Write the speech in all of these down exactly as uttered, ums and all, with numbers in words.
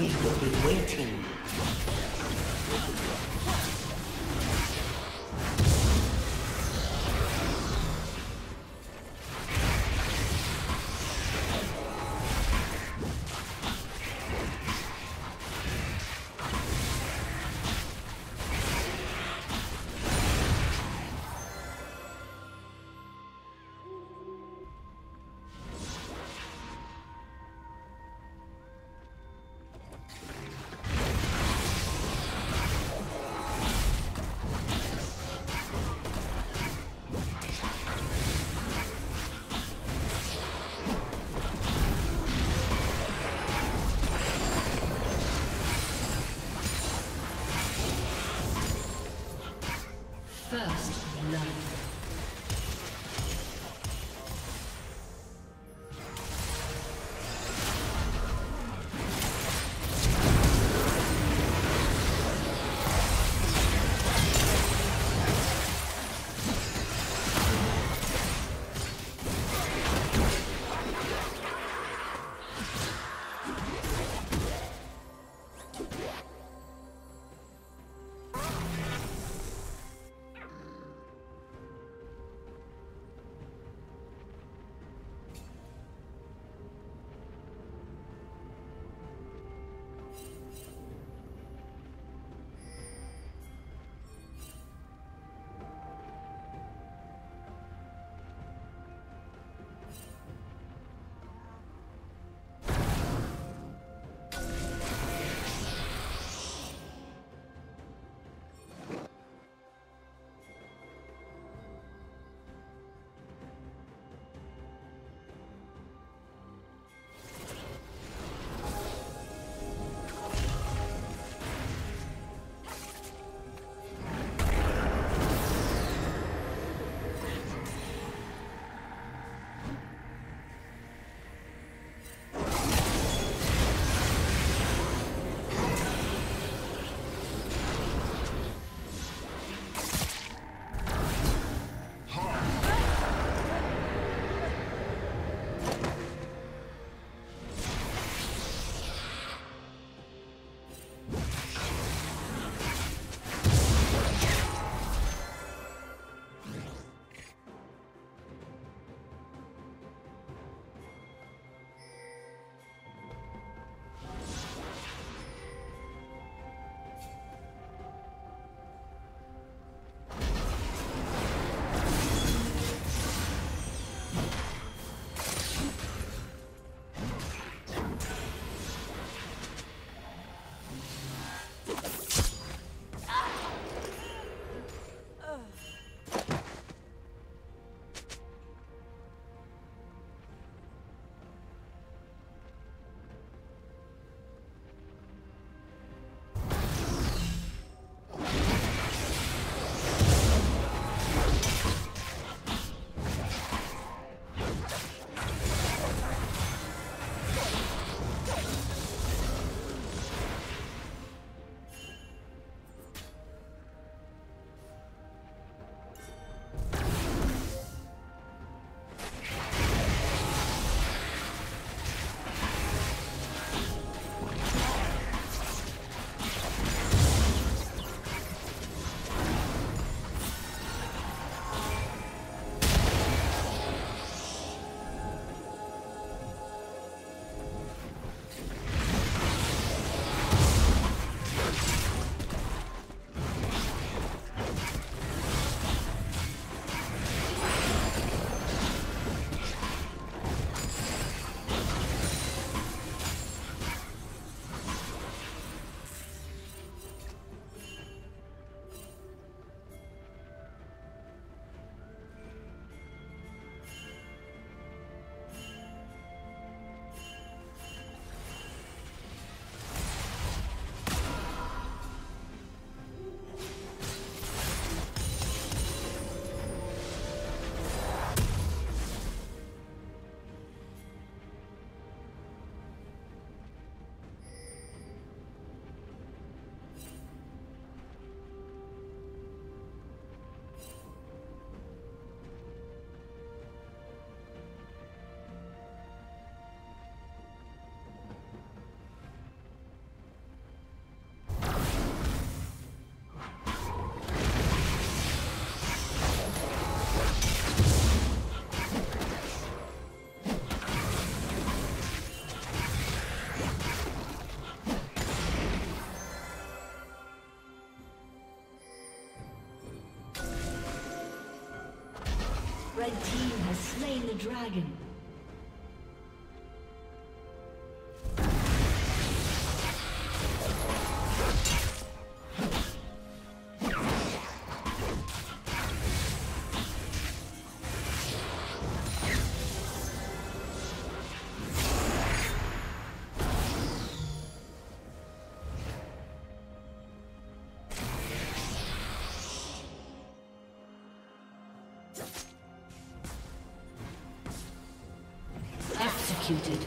We will be waiting. slain the dragon. Executed.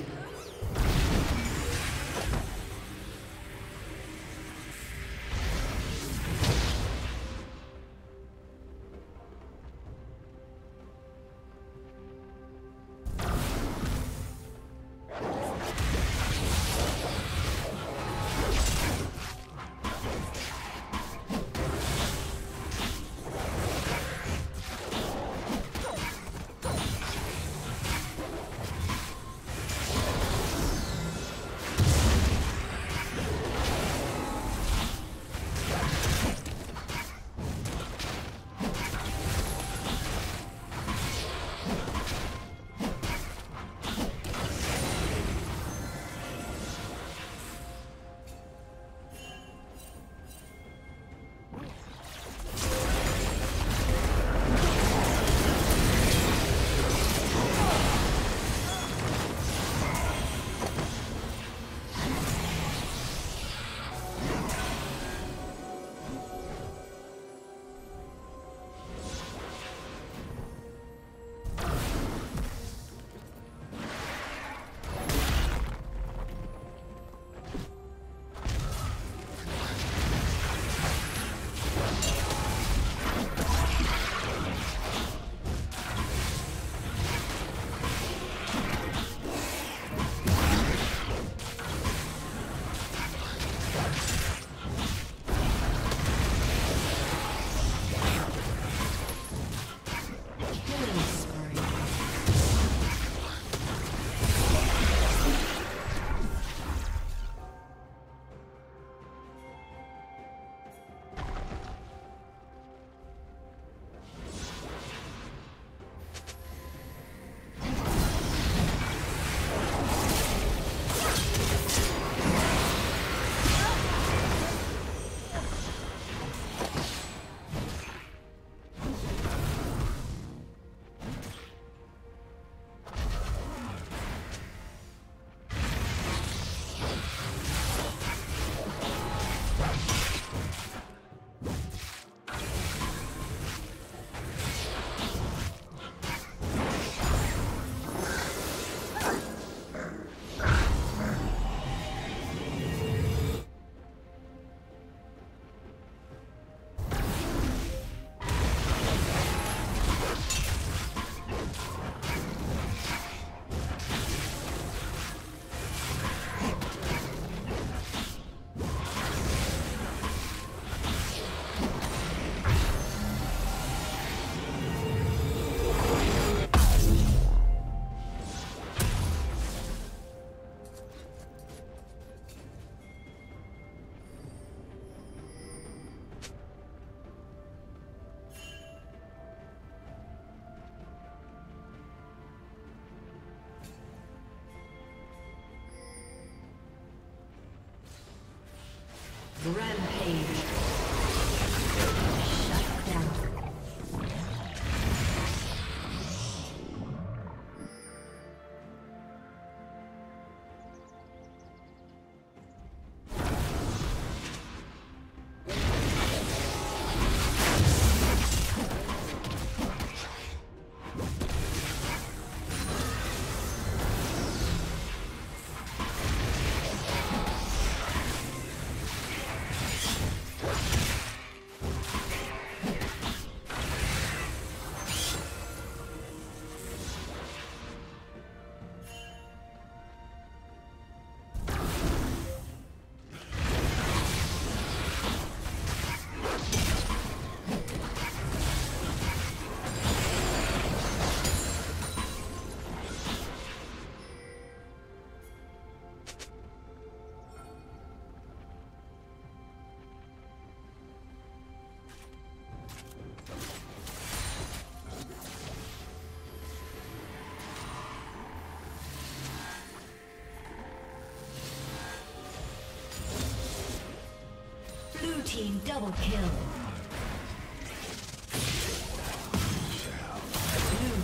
team double kill. Blue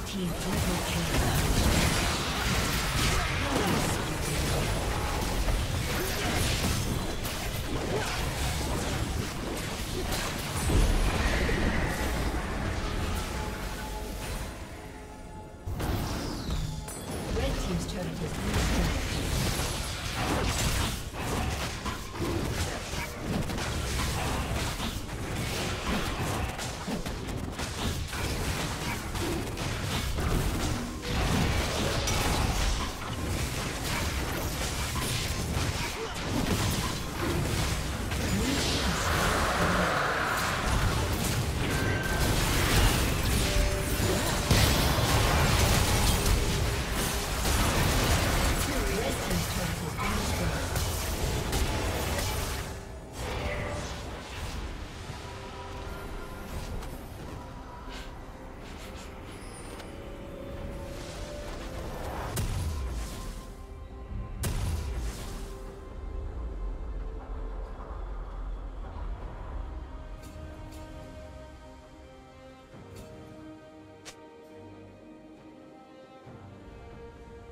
team double kill. Red team's turret has been destroyed.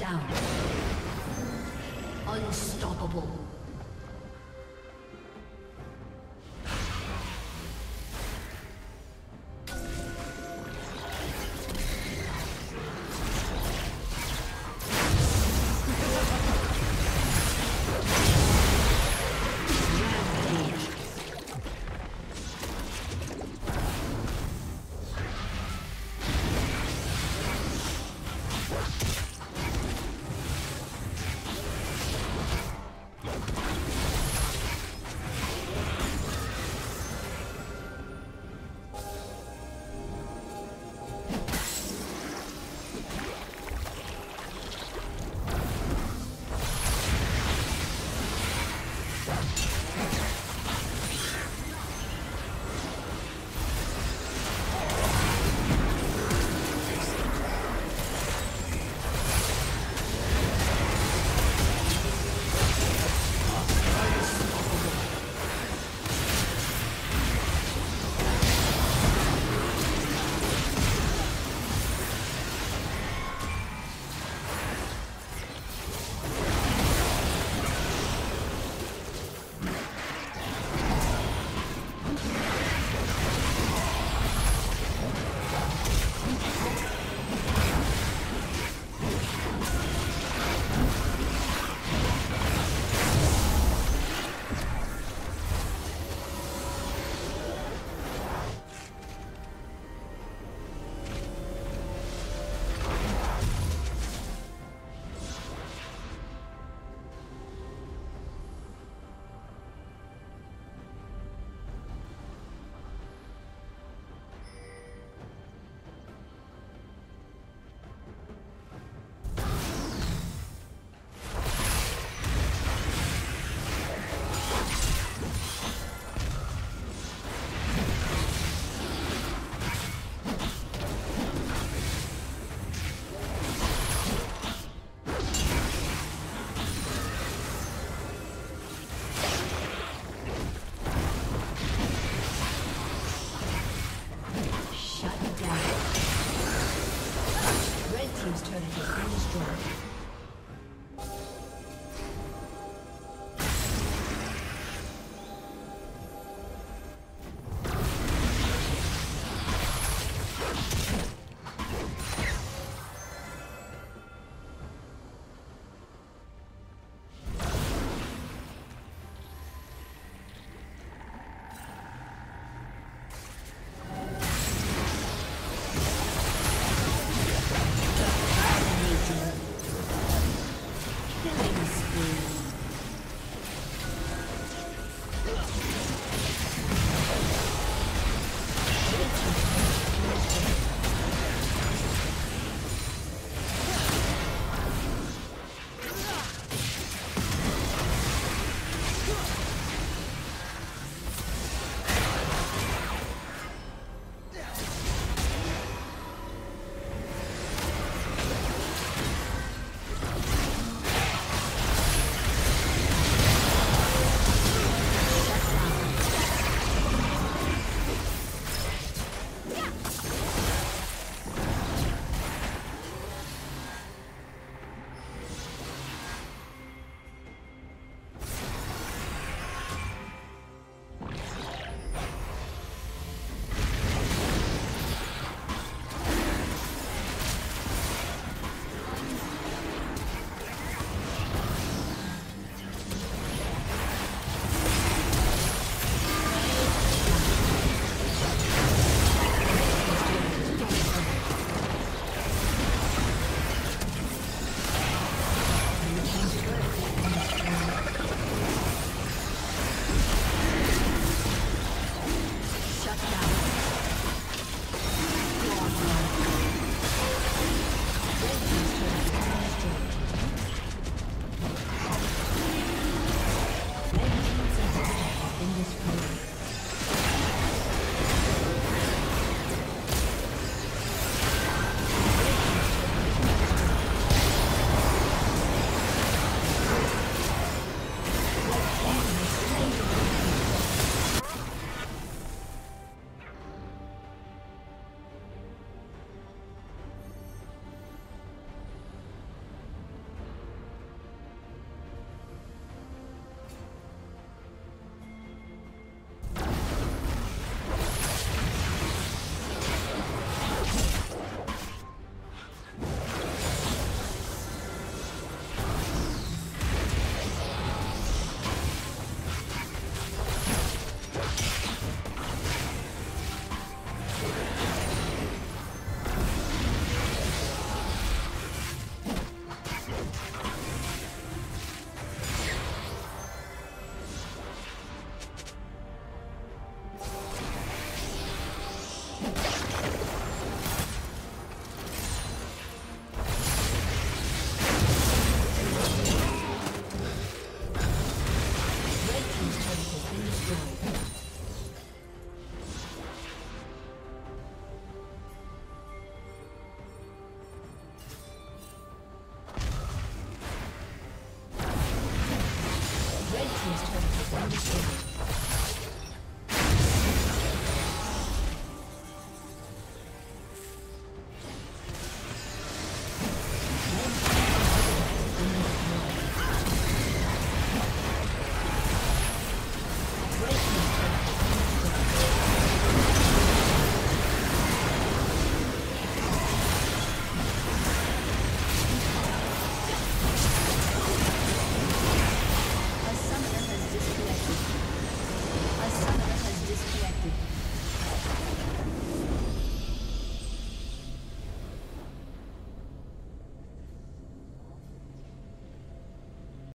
Down. Unstoppable. Come on.